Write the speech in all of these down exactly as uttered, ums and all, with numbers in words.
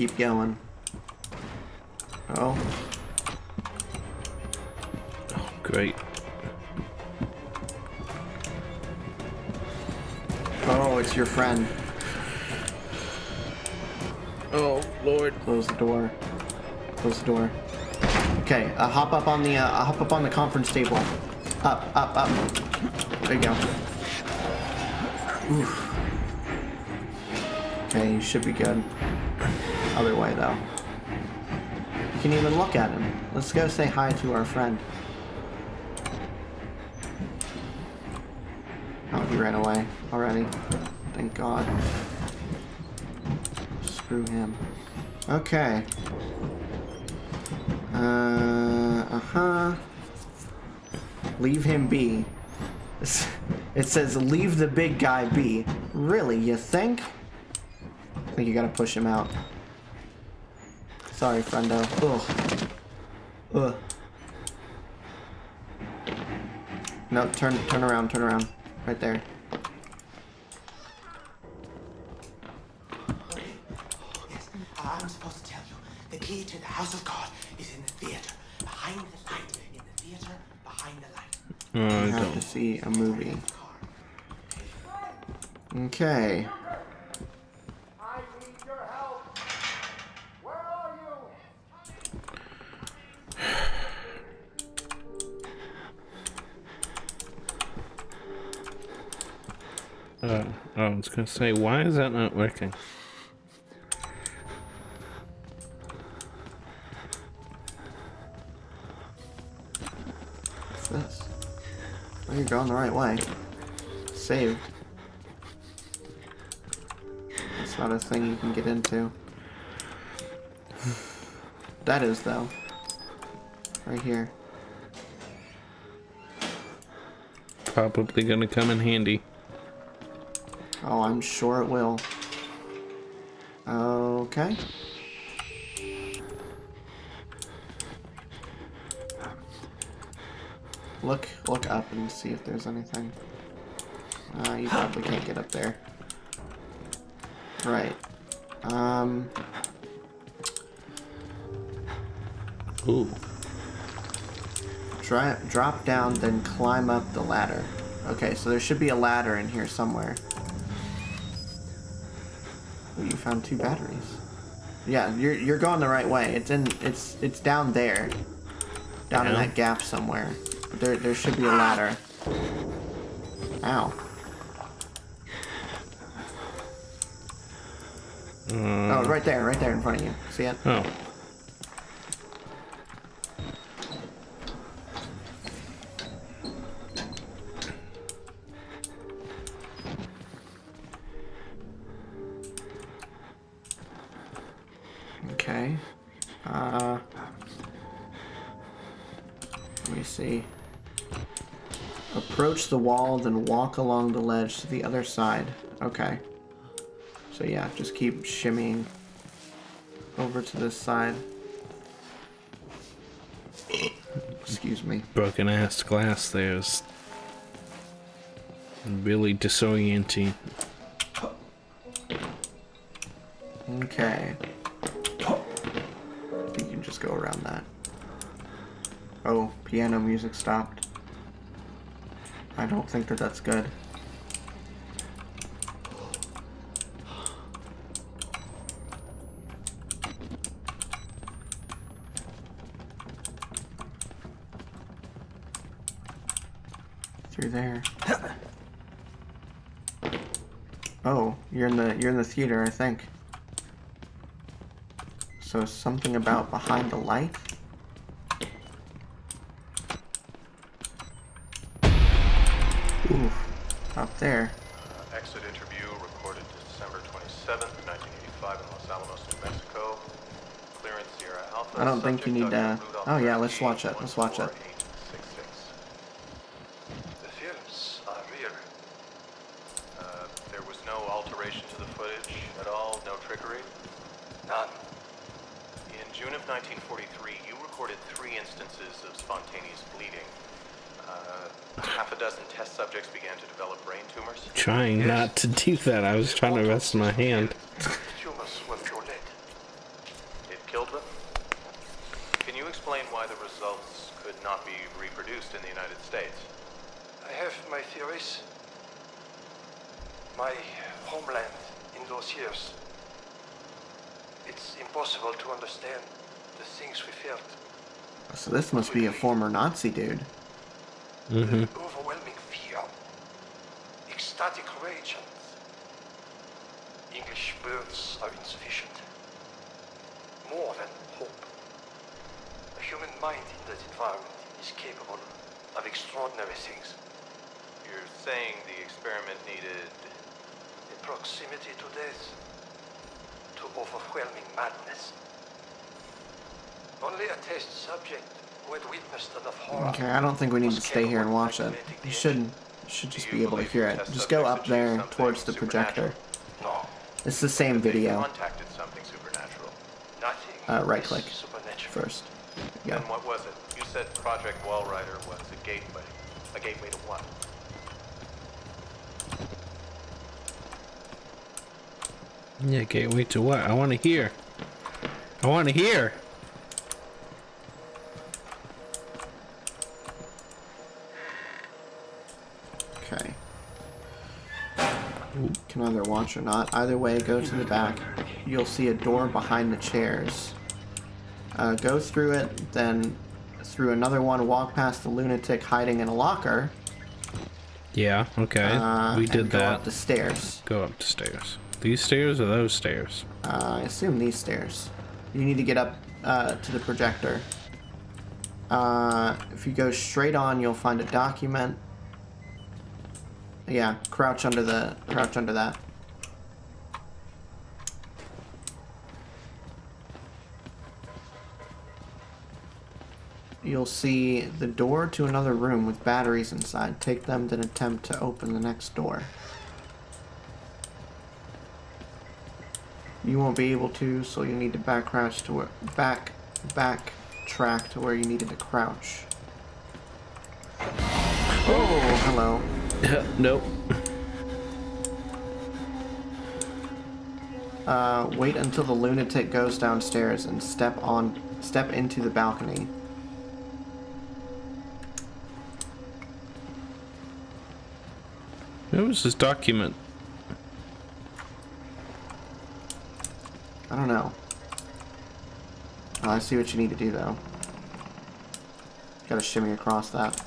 keep going. Oh. Oh, great. Oh, it's your friend. Oh, Lord. Close the door. Close the door. Okay, uh, hop up on the uh, hop up on the conference table. Up, up, up. There you go. Oof. Okay, you should be good. Other way though. You can even look at him. Let's go say hi to our friend. Oh, he ran away already. Thank God. Screw him. Okay. Uh, uh-huh. Leave him be. It says, leave the big guy be. Really, you think? I think you gotta push him out. Sorry, friendo. Ugh. Ugh. No, turn, turn around, turn around. Right there. Yes, I'm supposed to tell you. The key to the house of God is in the theater. Behind the light. In the theater, behind the light. Uh, I have to see a movie. Okay. I need your help. Where are you? Uh, I was gonna say, why is that not working? This. Oh, you're going the right way. Save. That's not a thing you can get into. That is, though. Right here. Probably gonna come in handy. Oh, I'm sure it will. Okay. Look, look up and see if there's anything. Uh, you probably can't get up there. Right. Um. Ooh. Dry, drop down, then climb up the ladder. Okay, so there should be a ladder in here somewhere. Ooh, you found two batteries. Yeah, you're you're going the right way. It's in it's it's down there, down yeah. in that gap somewhere. There, there should be a ladder. Ow. Uh, oh, right there, right there in front of you. See it? Oh. Okay. Uh. Let me see. Approach the wall, then walk along the ledge to the other side. Okay. So yeah, just keep shimmying over to this side. Excuse me. Broken ass glass there's really disorienting. Okay. I think you can just go around that. Oh, piano music stopped. I don't think that that's good. Through there. Oh, you're in the you're in the theater, I think. So something about behind the light? Up there. Uh, exit interview recorded December twenty-seventh, nineteen eighty-five in Los Alamos, New Mexico. Clearance Sierra Alpha. I don't think you need to. Oh yeah, let's watch it. Let's watch it. The films are real. Uh, there was no alteration to the footage at all. No trickery. None. In June of nineteen forty-three, you recorded three instances of spontaneous bleeding. Uh, half a dozen test subjects began to develop brain tumors. Trying yes. not to do that, I was trying to rest my hand. Tumors were pure lead. place. My homeland in those years. It's impossible to understand the things we felt. So this must be a former Nazi dude. Mm-hmm. Overwhelming fear. Ecstatic rage. English words are insufficient. More than hope. A human mind in that environment is capable of extraordinary things. You're saying the experiment needed... a proximity to death. To overwhelming madness. Only a test subject who had witnessed enough horror. Okay, I don't think we need to stay here and watch it. You should, should just be able to hear it. Just go up there towards the projector. No. It's the same video. Contacted something supernatural. Nothing. Uh, right click first. Yeah. And what was it? You said Project Wall Rider was a gateway. A gateway to what? Yeah, gateway to what? I want to hear. I want to hear. Okay. Can either watch or not. Either way, go to the back. You'll see a door behind the chairs. Uh, go through it, then through another one, walk past the lunatic hiding in a locker. Yeah, okay. Uh, we did that. Go up the stairs. Go up the stairs. These stairs or those stairs? Uh, I assume these stairs. You need to get up uh, to the projector. Uh, if you go straight on, you'll find a document. Yeah, crouch under the crouch under that. You'll see the door to another room with batteries inside. Take them, then attempt to open the next door. You won't be able to, so you need to back crouch to where back back track to where you needed to crouch. Oh, hello. Nope. Uh, wait until the lunatic goes downstairs and step on step into the balcony. What was this document? I don't know. Oh, I see what you need to do, though. Gotta shimmy across that.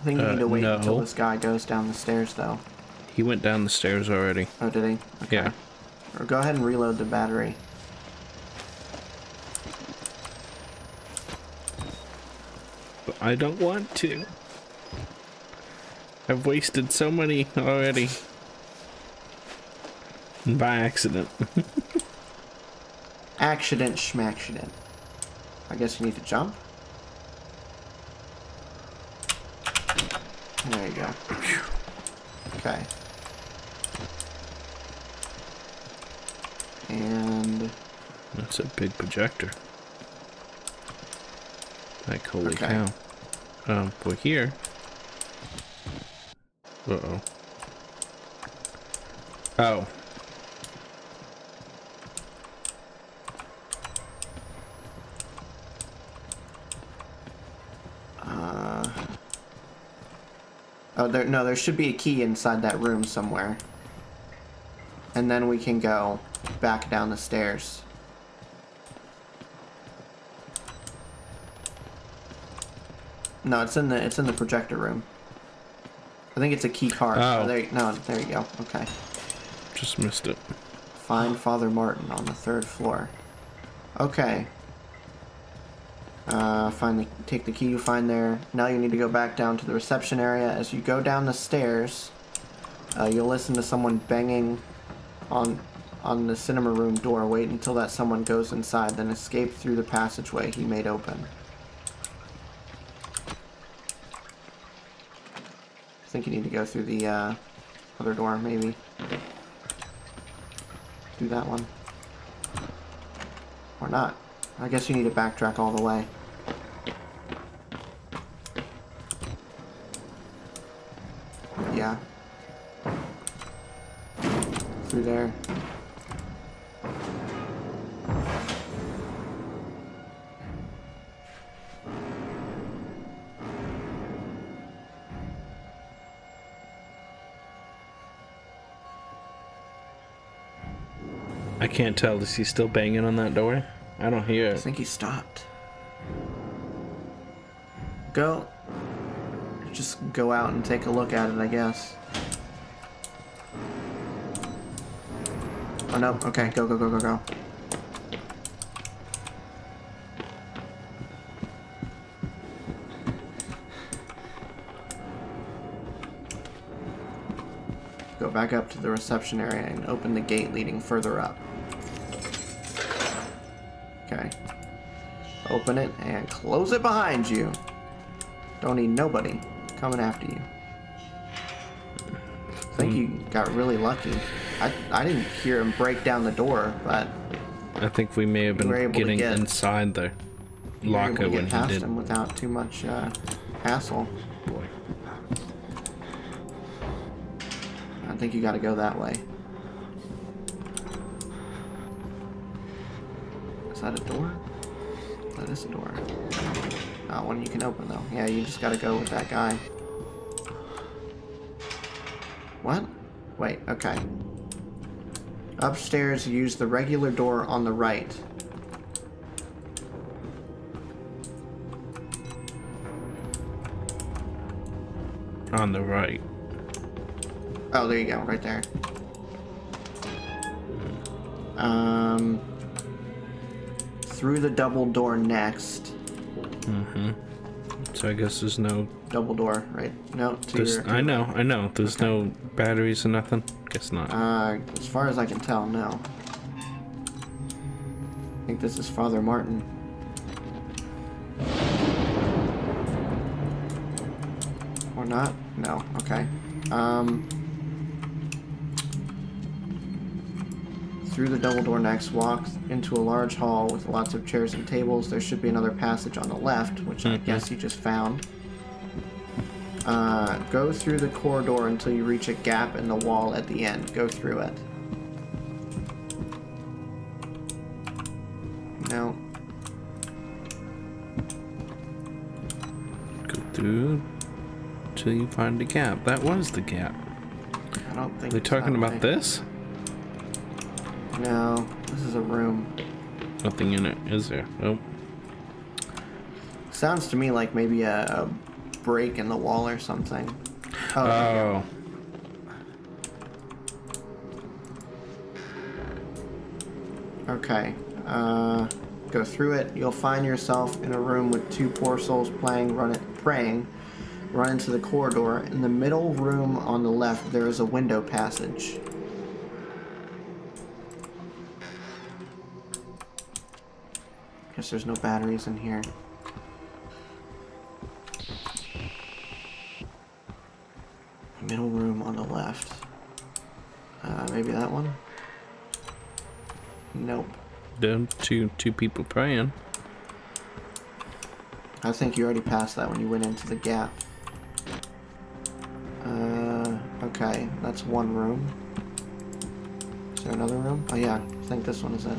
I think you uh, need to wait no. until this guy goes down the stairs, though. He went down the stairs already. Oh, did he? Okay. Yeah. Or go ahead and reload the battery. But I don't want to. I've wasted so many already. By accident. Accident, schmaccident. I guess you need to jump. There you go. Okay. And... that's a big projector. Like, holy okay. cow. Um, we're here. Uh-oh. Oh. Uh... Oh, there, no, there should be a key inside that room somewhere. And then we can go back down the stairs. No, it's in the, it's in the projector room. I think it's a key card. Oh. Oh, there, no, there you go. Okay. Just missed it. Find Father Martin on the third floor. Okay. Uh, find the, take the key you find there. Now you need to go back down to the reception area. As you go down the stairs, uh, you'll listen to someone banging on on the cinema room door. Wait until that someone goes inside, then escape through the passageway he made open. I think you need to go through the uh, other door, maybe. Do that one. Or not. I guess you need to backtrack all the way. Yeah. Through there. I can't tell. Is he still banging on that door? I don't hear it. I think he stopped. Go. Just go out and take a look at it, I guess. Oh no, okay, go, go, go, go, go. Go back up to the reception area and open the gate leading further up. Okay. Open it and close it behind you. Don't need nobody coming after you. I think you got really lucky. I, I didn't hear him break down the door, but I think we may have been getting get, inside the locker when he did. We were able to get past him without too much uh, hassle. Boy, I think you got to go that way. Is that a door? That is a door. Not one you can open though. Yeah, you just got to go with that guy. What? Wait, okay. Upstairs, use the regular door on the right. On the right. Oh, there you go, right there. Um, through the double door next. Mm-hmm. So I guess there's no... Double door, right? No, to your... I know, I know. There's okay. No batteries or nothing? Guess not. Uh, as far as I can tell, no. I think this is Father Martin. Or not? No, okay. Um... Through the double door next, walk into a large hall with lots of chairs and tables. There should be another passage on the left, which I guess you just found. Uh, go through the corridor until you reach a gap in the wall at the end. Go through it. No. Go through till you find the gap. That was the gap. I don't think. Are they talking about this? No, this is a room. Nothing in it, is there? Nope. Sounds to me like maybe a, a break in the wall or something. Oh. Oh. Okay. Uh, go through it. You'll find yourself in a room with two poor souls playing, run it, praying. Run into the corridor. In the middle room on the left, there is a window passage. Guess there's no batteries in here. Middle room on the left. Uh, maybe that one? Nope. Done. Two, two people praying. I think you already passed that when you went into the gap. Uh, okay, that's one room. Is there another room? Oh yeah, I think this one is it.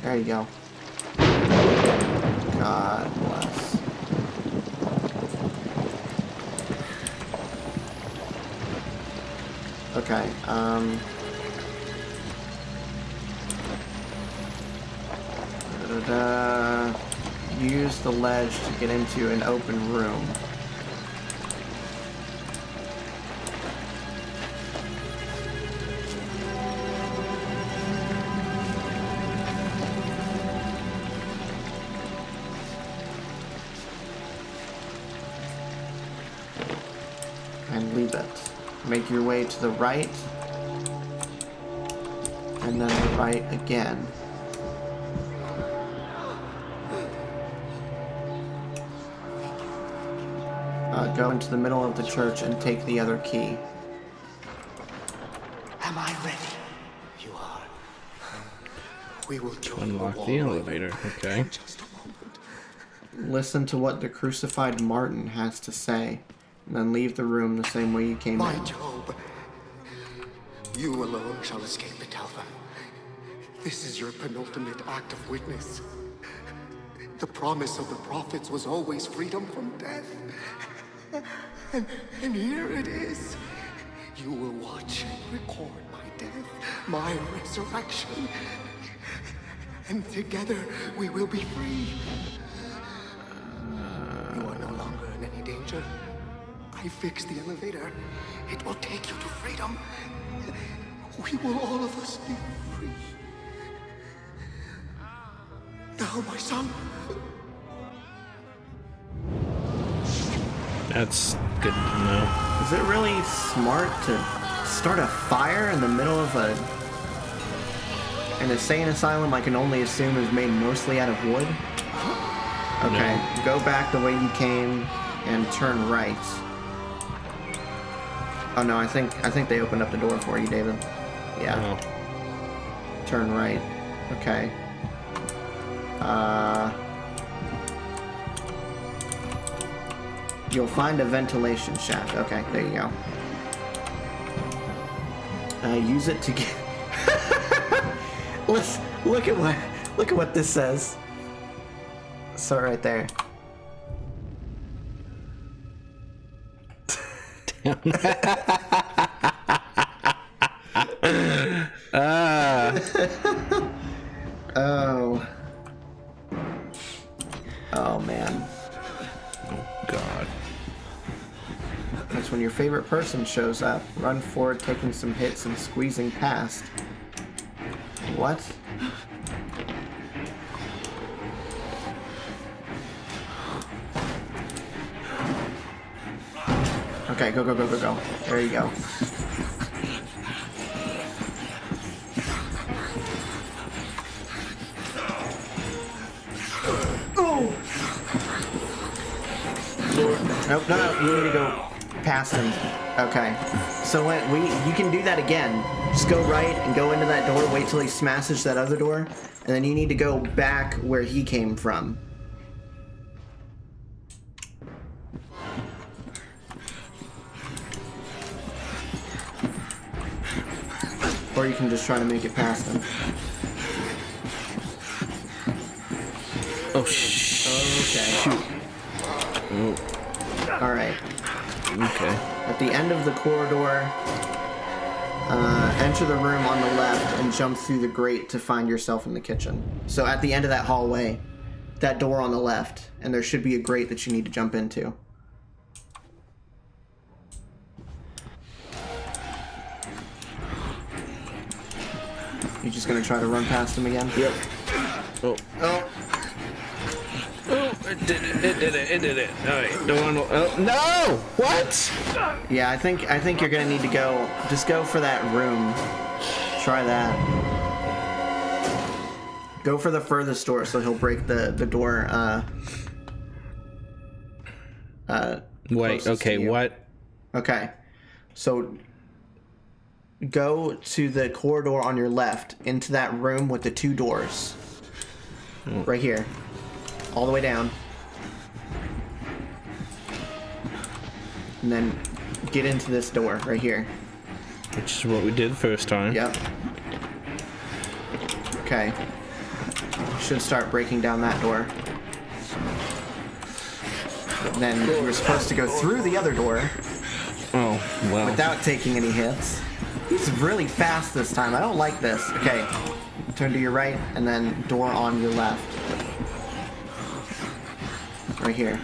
There you go. God bless. Okay, um... Da-da-da. Use the ledge to get into an open room. Make your way to the right, and then the right again. Uh, go into the middle of the church and take the other key. Am I ready? You are. We will unlock the elevator. Okay. Listen to what the crucified Martin has to say. And then leave the room the same way you came My in. My Job, you alone shall escape the Talva. This is your penultimate act of witness. The promise of the prophets was always freedom from death. And, and here it is. You will watch and record my death, my resurrection, and together we will be free. You are no longer in any danger. I fixed the elevator. It will take you to freedom. We will all of us be free. Now, my son. That's good to know. Is it really smart to start a fire in the middle of a... an insane asylum I can only assume is made mostly out of wood? Okay, no. Go back the way you came and turn right. Oh no, I think I think they opened up the door for you, David. Yeah. Oh. Turn right. Okay. Uh... You'll find a ventilation shaft. Okay, there you go. Uh, use it to get... Let's look at what look at what this says. So right there. uh. Oh. Oh man. God. That's when your favorite person shows up. Run forward, taking some hits and squeezing past. What? Okay, go, go, go, go, go. There you go. Nope, no, no, you need to go past him. Okay. So when we, you can do that again. Just go right and go into that door, wait till he smashes that other door, and then you need to go back where he came from. Or you can just try to make it past him. Oh, sh okay. Shoot. Oh. Alright. Okay. At the end of the corridor, uh, enter the room on the left and jump through the grate to find yourself in the kitchen. So at the end of that hallway, that door on the left, and there should be a grate that you need to jump into. You're just gonna try to run past him again? Yep. Oh. Oh. It did it, it did it, it did it. Alright, no one will, oh, no! What? Yeah, I think I think you're gonna need to go, just go for that room. Try that. Go for the furthest door so he'll break the, the door, uh... uh Wait, okay, what? Okay, so... Go to the corridor on your left, into that room with the two doors. Mm. Right here. All the way down. And then get into this door right here. Which is what we did the first time. Yep. Okay. Should start breaking down that door. And then we were supposed to go through the other door. Oh, wow. Without taking any hits. He's really fast this time. I don't like this. Okay. Turn to your right and then door on your left. Right here,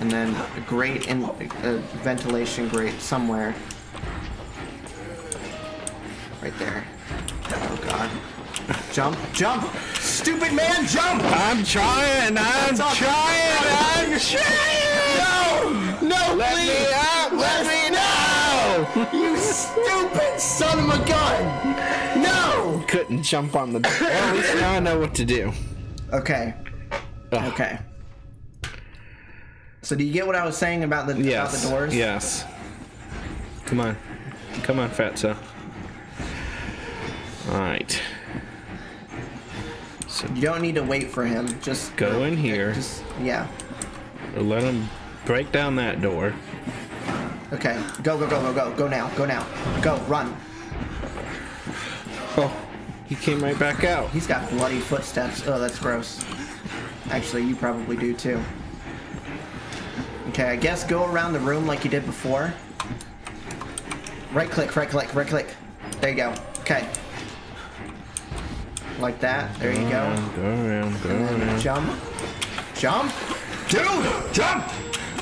and then a grate and a ventilation grate somewhere. Right there. Oh God! Jump! Jump! Stupid man! Jump! I'm trying! I'm trying! I'm trying! No! No! Let please. me out! Let, Let me out! You stupid son of a gun! No! Couldn't jump on the. Well, at least now I know what to do. Okay. Ugh. Okay. So do you get what I was saying about the, yes. about the doors? Yes. Come on. Come on, Fatso. Alright. So you don't need to wait for him. Just go in here. Just, yeah. Let him break down that door. Okay. Go, go, go, go, go. Go now. Go now. Go. Run. Oh. He came right back out. He's got bloody footsteps. Oh, that's gross. Actually, you probably do too. Okay, I guess go around the room like you did before. Right click, right click, right click. There you go. Okay. Like that. There you go. Go around, go around. And then jump. Jump. Dude, jump.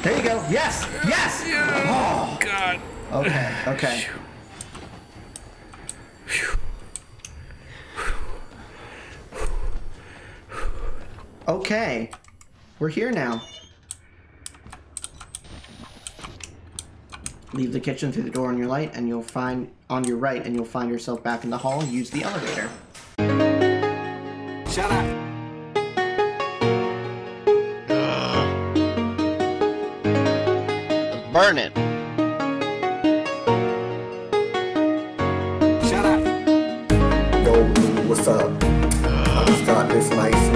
There you go. Yes. Yes. Oh, God. Okay. Okay. Okay. We're here now. Leave the kitchen through the door on your light, and you'll find on your right, and you'll find yourself back in the hall. Use the elevator. Shut up. Burn it. Shut up. Yo, what's up? Uh, I'll start this nice.